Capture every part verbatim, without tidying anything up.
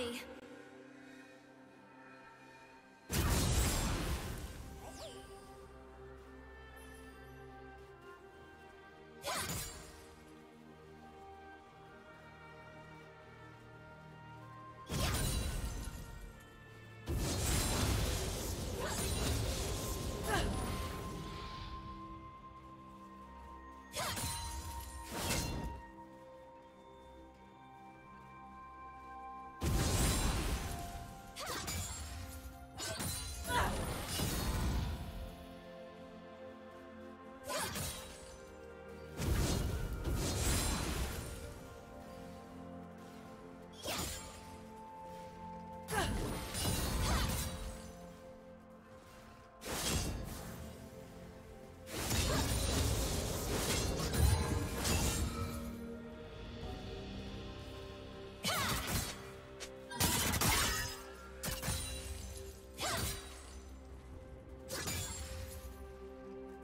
see.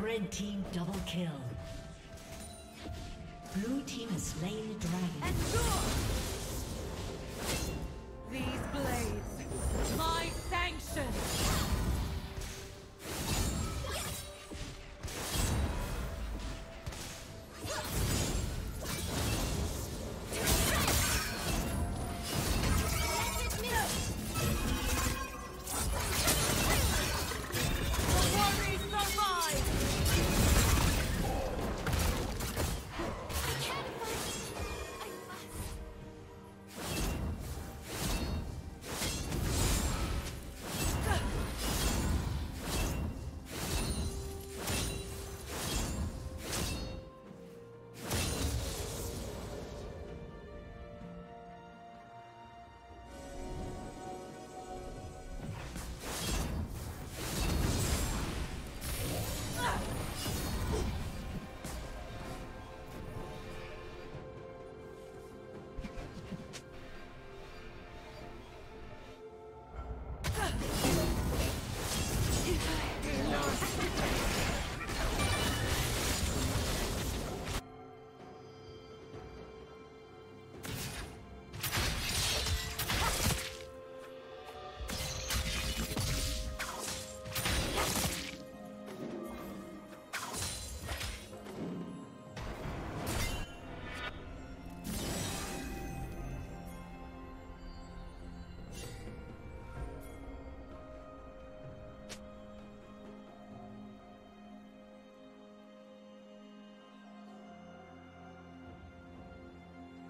Red team double kill. Blue team has slain the dragon. And draw! These blades, my sanction!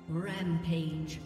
Rampage.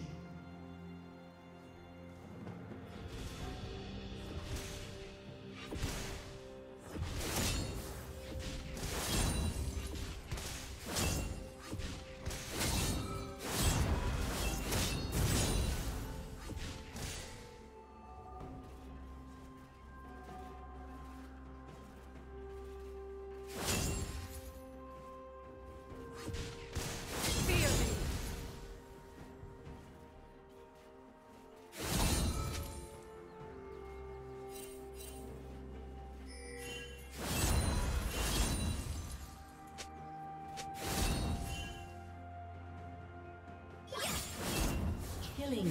Killing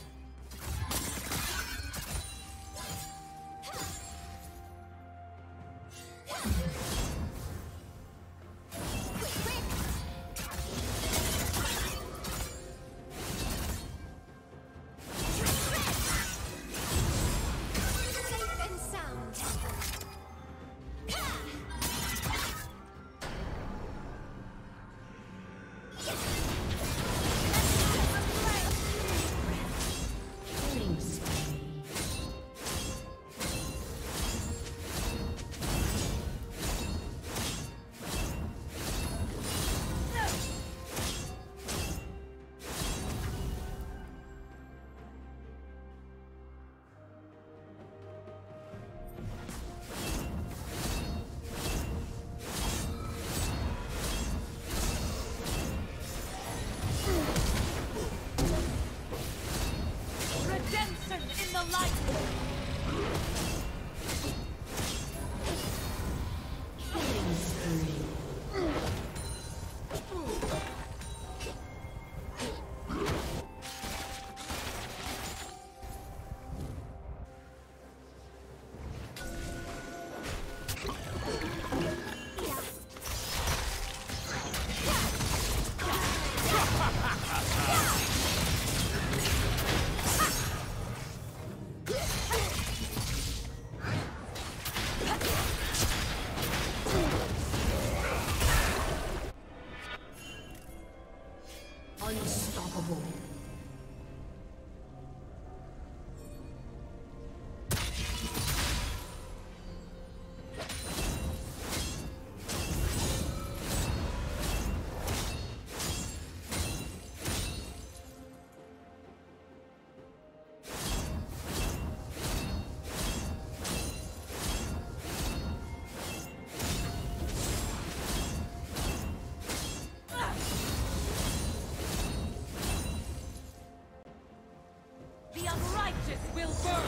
Will burn!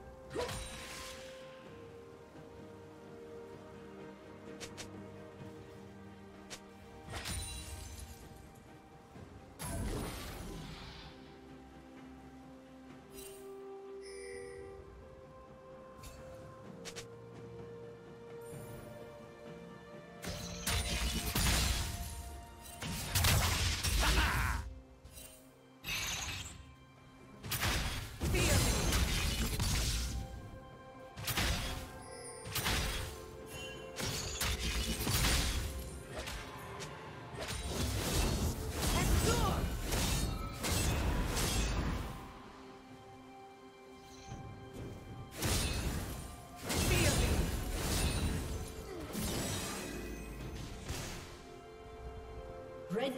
Red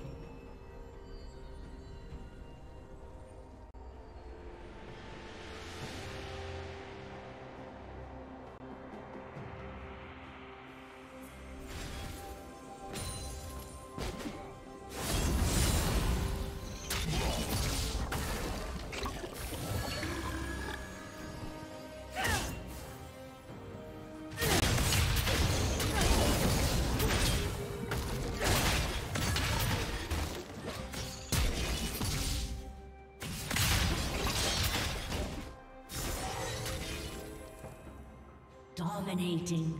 Dominating.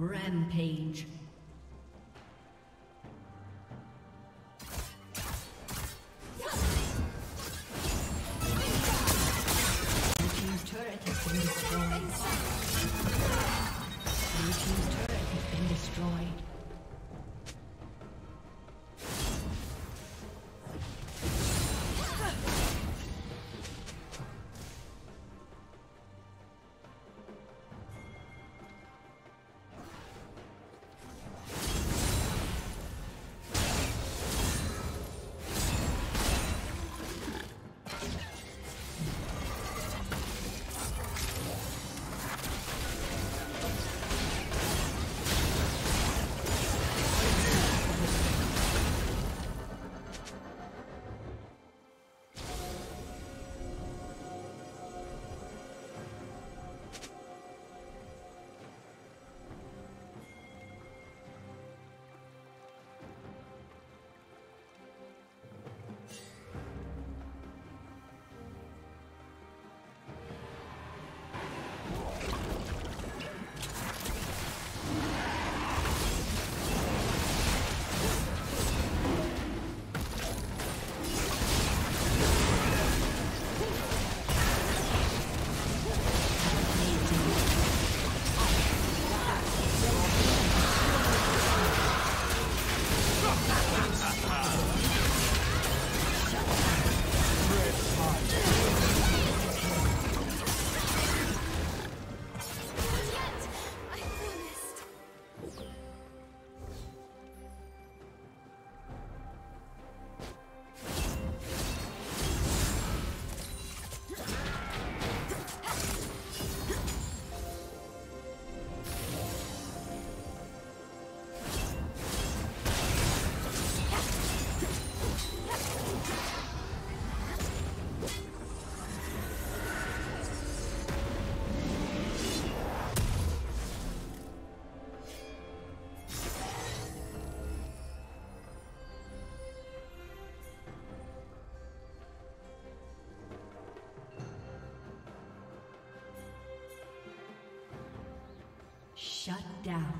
Rampage. Shut down.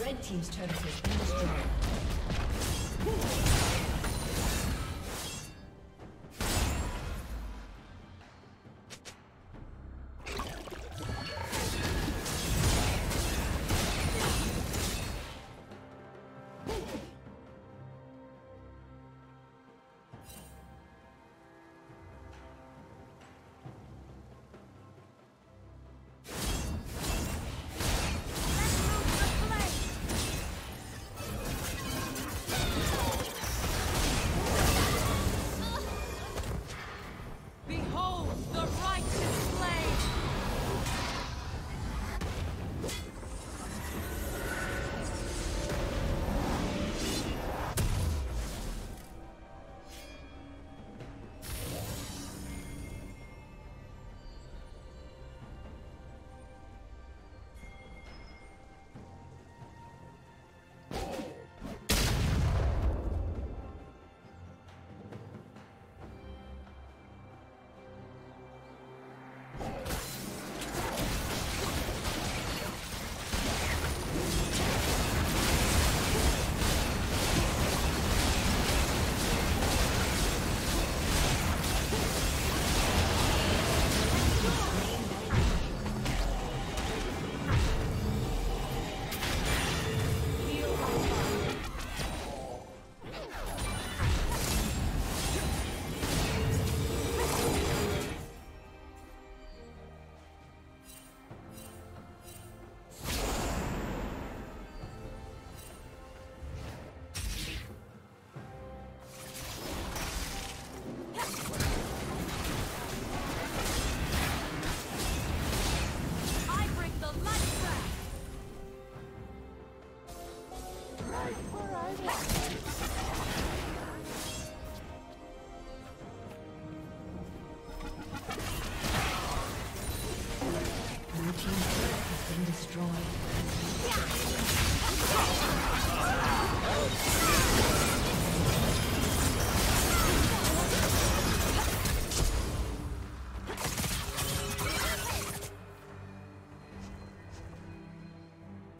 Red team's turret has been destroyed.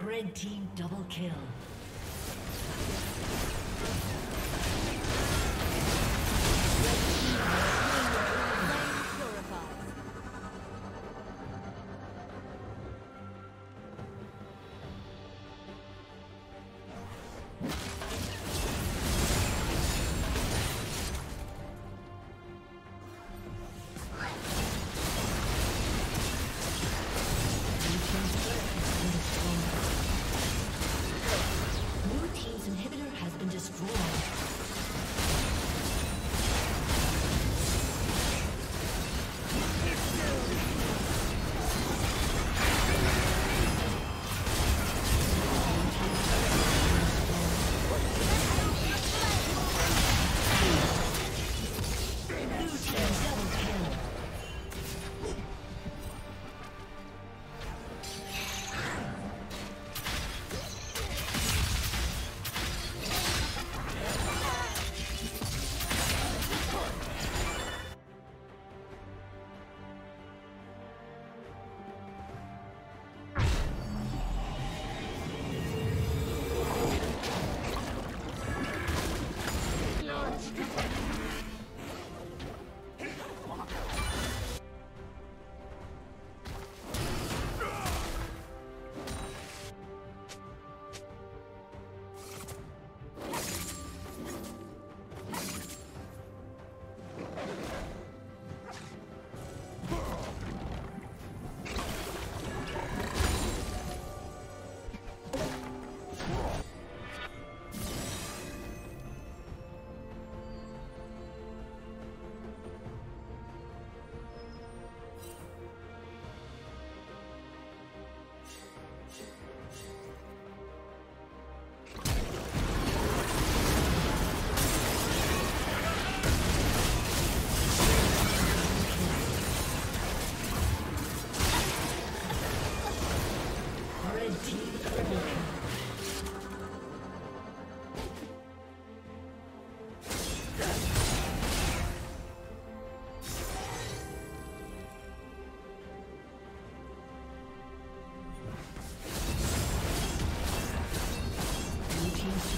Red team double kill. Let's go.